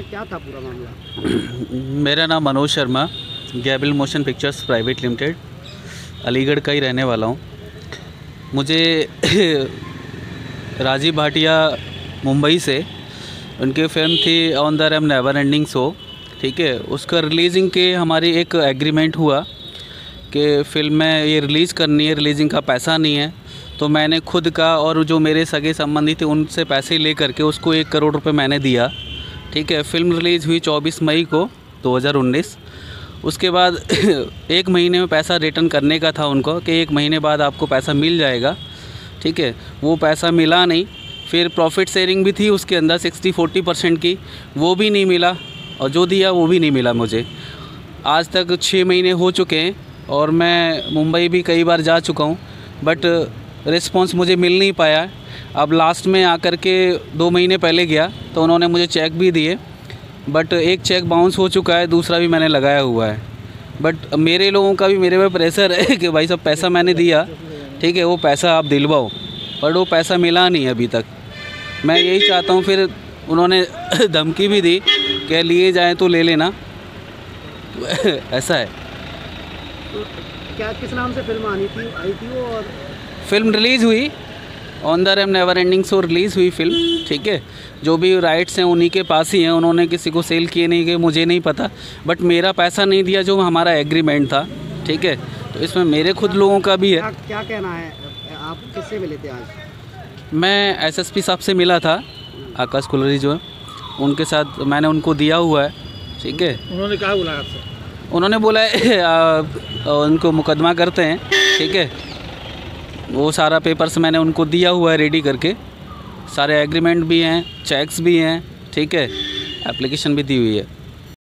हैं, क्या था पूरा मामला? मेरा नाम Manoj Sharma, Gabriel motion pictures private limited, Aligarh का ही रहने वाला हूँ। मुझे राजीव भाटिया मुंबई से, उनकी फिल्म थी on the rem never ending show, ठीक है, उसका रिलीजिंग के हमारी एक एग्रीमेंट हुआ कि फिल्म में ये रिलीज़ करनी है, रिलीजिंग का पैसा नहीं है, तो मैंने खुद का और जो मेरे सगे संबंधी थे उनसे पैसे ले करके उसको 1 करोड़ रुपए मैंने दिया, ठीक है। फिल्म रिलीज़ हुई 24 मई को 2019। उसके बाद 1 महीने में पैसा रिटर्न करने का था उनको कि 1 महीने बाद आपको पैसा मिल जाएगा, ठीक है। वो पैसा मिला नहीं। फिर प्रॉफिट शेयरिंग भी थी उसके अंदर 60-40% की, वो भी नहीं मिला, और जो दिया वो भी नहीं मिला मुझे। आज तक 6 महीने हो चुके हैं और मैं मुंबई भी कई बार जा चुका हूँ, बट रिस्पॉन्स मुझे मिल नहीं पाया। अब लास्ट में आकर के 2 महीने पहले गया तो उन्होंने मुझे चेक भी दिए, बट एक चेक बाउंस हो चुका है, दूसरा भी मैंने लगाया हुआ है। बट मेरे लोगों का भी मेरे पे प्रेशर है कि भाई साहब पैसा मैंने दिया, ठीक है, वो पैसा आप दिलवाओ, बट वो पैसा मिला नहीं अभी तक। मैं यही चाहता हूँ। फिर उन्होंने धमकी भी दी कि लिए जाएँ तो ले लेना, ऐसा है। तो क्या किस नाम से फिल्म आई थी वो? और फिल्म रिलीज़ हुई on the rem never ending show, release हुई फिल्म, ठीक है। जो भी राइट्स हैं उन्हीं के पास ही हैं, उन्होंने किसी को सेल किए नहीं, कि मुझे नहीं पता, बट मेरा पैसा नहीं दिया जो हमारा एग्रीमेंट था, ठीक है। तो इसमें मेरे खुद लोगों का भी है। क्या कहना है, आप किससे मिले थे आज? मैं SSP साहब से मिला था, आकाश कुलहरी जो है, उनके साथ मैंने उनको दिया हुआ है, ठीक है। उन्होंने क्या बोला आपसे? उन्होंने बोला उनको मुकदमा करते हैं, ठीक है। वो सारा पेपर्स मैंने उनको दिया हुआ है रेडी करके, सारे एग्रीमेंट भी हैं, चेक्स भी हैं, ठीक है, एप्लीकेशन भी दी हुई है।